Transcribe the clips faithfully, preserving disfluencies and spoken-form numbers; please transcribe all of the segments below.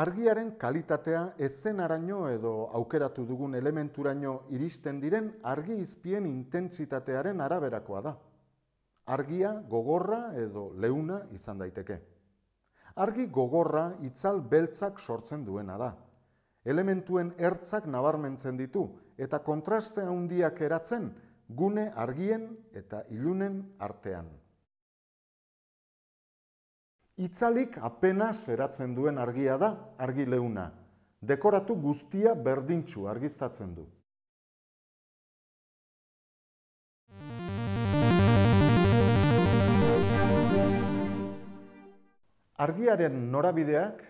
Argiaren kalitatea eszenaraino edo aukeratu dugun elementuraino iristen diren argi izpien intentsitatearen araberakoa da. Argia gogorra edo leuna izan daiteke. Argi gogorra itzal beltzak sortzen duena da. Elementuen ertzak nabarmentzen ditu eta kontraste handiak eratzen gune argien eta ilunen artean. Itzalik apenas eratzen duen argia da argi leuna. Dekoratu guztia berdintsu argiztatzen du. Argiaren norabideak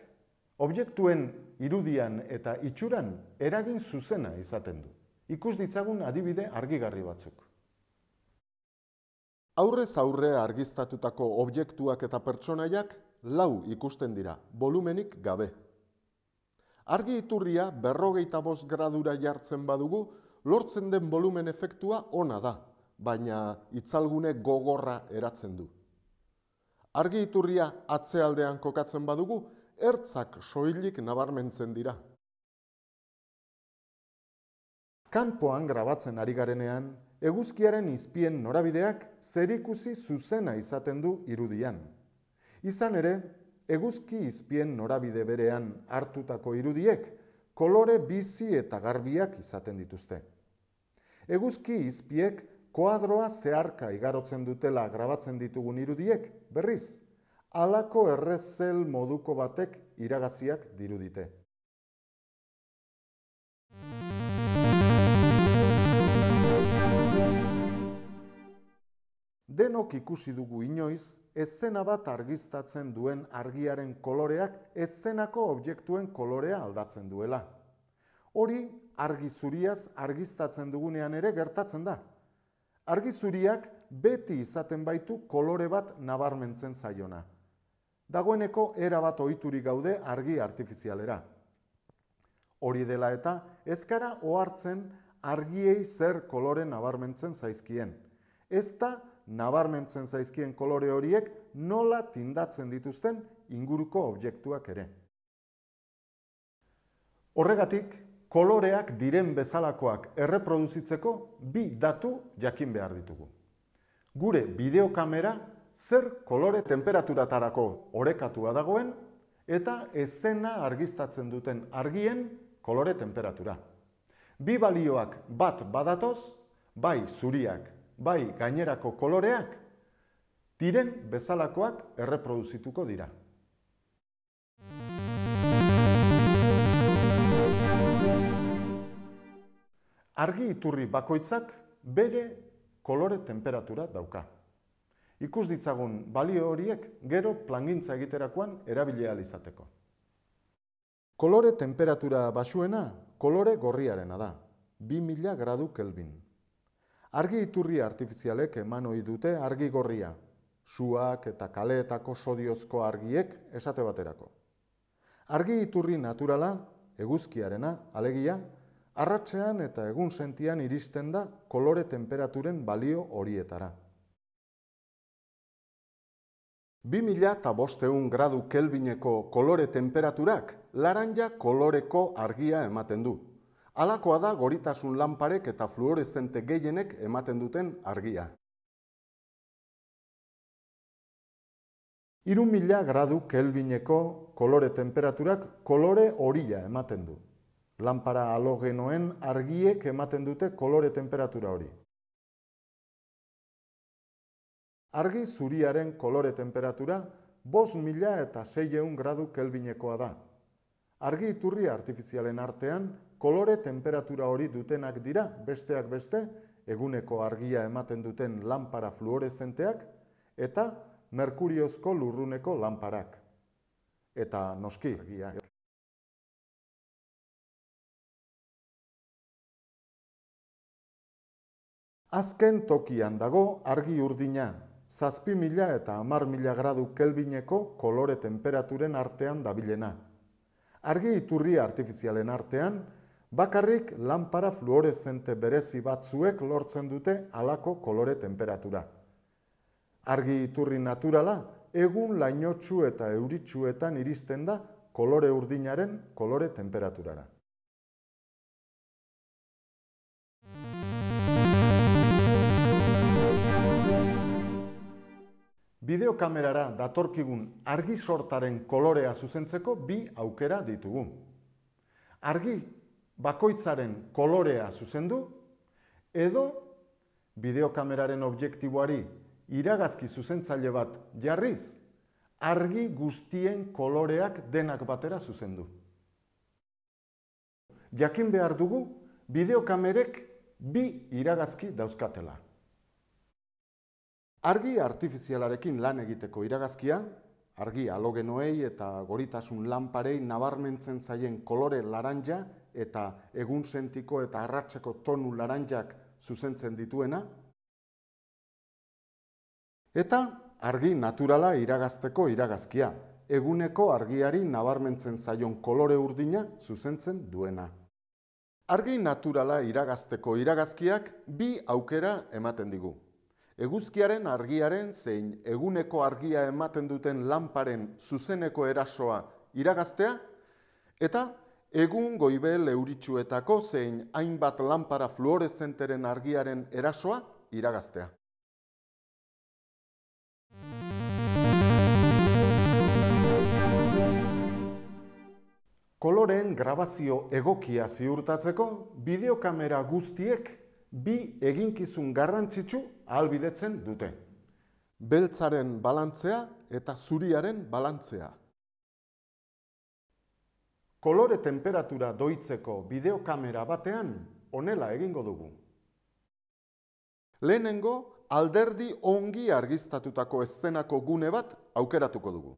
objektuen irudian eta itxuran eragin zuzena izaten du. Ikus ditzagun adibide argigarri batzuk. Aurrez aurre argiztatutako objektuak eta pertsonaiak lau ikusten dira, volumenik gabe. Argi iturria berrogeita bost gradura jartzen badugu, lortzen den volumen efektua ona da, baina itzalgune gogorra eratzen du. Argi iturria atzealdean kokatzen badugu, ertzak soilik nabarmentzen dira. Kanpoan grabatzen ari garenean, eguzkiaren izpien norabideak zerikusi zuzena izaten du irudian. Izan ere, eguzki izpien norabide berean hartutako irudiek kolore bizi eta garbiak izaten dituzte. Eguzki izpiek koadroa zeharka igarotzen dutela grabatzen ditugun irudiek, berriz, halako errezel moduko batek iragaziak dirudite. Denok ikusi dugu inoiz, eszena bat argiztatzen duen argiaren koloreak eszenako objektuen kolorea aldatzen duela. Hori argizuriaz argiztatzen dugunean ere gertatzen da. Argizuriak beti izaten baitu kolore bat nabarmentzen zaiona. Dagoeneko erabat ohiturik gaude argi artifizialera. Hori dela eta ezkara ohartzen argiei zer kolore nabarmentzen zaizkien. Ez da nabarmentzen zaizkien kolore horiek nola tindatzen dituzten inguruko objektuak ere. Horregatik, koloreak diren bezalakoak erreproduzitzeko bi datu jakin behar ditugu. Gure bideokamera zer kolore temperaturatarako orekatua dagoen eta eszena argiztatzen duten argien kolore temperatura. Bi balioak bat badatoz, bai zuriak, bai gainerako koloreak, diren bezalakoak erreproduzituko dira. Argi iturri bakoitzak bere kolore temperatura dauka. Ikus ditzagun balio horiek gero plangintza egiterakoan erabilia izateko. Kolore temperatura baxuena kolore gorriarena da, bi mila gradu Kelvin. Argi iturri artifizialek eman ohi dute argi gorria, suak eta kaleetako sodiozko argiek esate baterako. Argi iturri naturala, eguzkiarena, alegia, arratsean eta egun sentian iristen da kolore temperaturen balio horietara. bi mila bostehun gradu Kelvineko kolore temperaturak laranja koloreko argia ematen du. Halakoa da goritasun lanparek eta fluoreszente gehienek ematen duten argia. hiru mila gradu Kelvineko kolore temperaturak kolore horia ematen du. Lanpara halogenoen argiek ematen dute kolore temperatura hori. Argi zuriaren kolore temperatura bost mila seiehun gradu Kelvinekoa da. Argi iturri artifizialen artean, kolore temperatura hori dutenak dira, besteak beste, eguneko argia ematen duten lanpara fluoreszenteak eta merkuriozko lurruneko lanparak. Eta noski argia. Azken tokian dago argi urdina, zazpi mila eta hamar mila gradu Kelvineko kolore temperaturen artean dabilena. Argi iturri artifizialen artean, bakarrik lanpara fluoreszente berezi batzuek lortzen dute halako kolore temperatura. Argi iturri naturala, egun lainotsu eta euritsuetan iristen da kolore urdinaren kolore temperaturara. Bideokamerara datorkigun argi sortaren kolorea zuzentzeko bi aukera ditugu. Argi bakoitzaren kolorea zuzendu edo bideokameraren objektiboari iragazki zuzentzaile bat jarriz, argi guztien koloreak denak batera zuzendu. Jakin behar dugu, bideokamerek bi iragazki dauzkatela. Argi artifizialarekin lan egiteko iragazkia, argi halogenoei eta goritasun lanparei nabarmentzen zaien kolore laranja eta egunsentiko eta arratseko tonu laranjak zuzentzen dituena, eta argi naturala iragazteko iragazkia, eguneko argiari nabarmentzen zaion kolore urdina zuzentzen duena. Argi naturala iragazteko iragazkiak bi aukera ematen digu. Eguzkiaren argiaren zein eguneko argia ematen duten lanparen zuzeneko erasoa iragaztea, eta egun goibel euritsuetako zein hainbat lanpara fluoreszenteren argiaren erasoa iragaztea. Koloreen grabazio egokia ziurtatzeko, bideokamera guztiek bi eginkizun garrantzitsu ahalbidetzen dute. Beltzaren balantzea eta zuriaren balantzea. Kolore temperatura doitzeko bideokamera batean honela egingo dugu. Lehenengo, alderdi ongi argiztatutako eszenako gune bat aukeratuko dugu.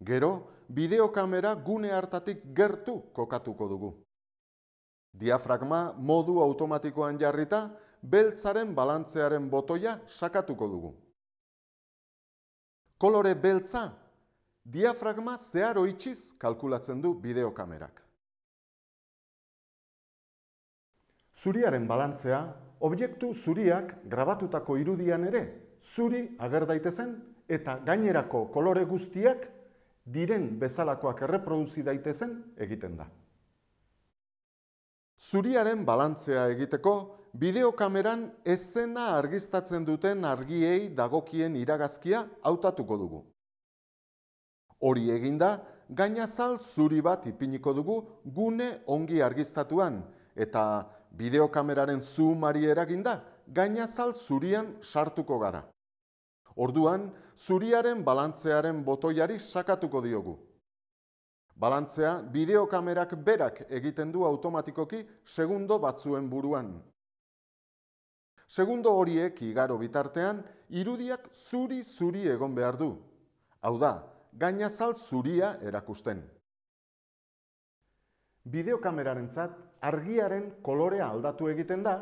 Gero, bideokamera gune hartatik gertu kokatuko dugu. Diafragma modu automatikoan jarrita, beltzaren balantzearen botoia sakatuko dugu. Kolore beltza, diafragma zeharo itxiz kalkulatzen du bideokamerak. Zuriaren balantzea, objektu zuriak grabatutako irudian ere, zuri ager daitezen eta gainerako kolore guztiak diren bezalakoak erreproduzi daitezen egiten da. Zuriaren balantzea egiteko, bideokameran eszena argiztatzen duten argiei dagokien iragazkia hautatuko dugu. Hori eginda, gainazal zuri bat ipiniko dugu gune ongi argiztatuan, eta bideokameraren zoomari eraginda, gainazal zurian sartuko gara. Orduan, zuriaren balantzearen botoiari sakatuko diogu. Balantzea, bideokamerak berak egiten du automatikoki segundo batzuen buruan. Segundo horiek igaro bitartean, irudiak zuri-zuri egon behar du. Hau da, gainazal zuria erakusten. Bideokamerarentzat argiaren kolorea aldatu egiten da,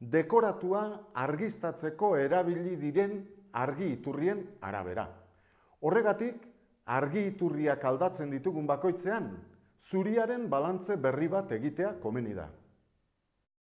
dekoratua argiztatzeko erabili diren argi iturrien arabera. Horregatik, argi iturriak aldatzen ditugun bakoitzean, zuriaren balantze berri bat egitea komeni da.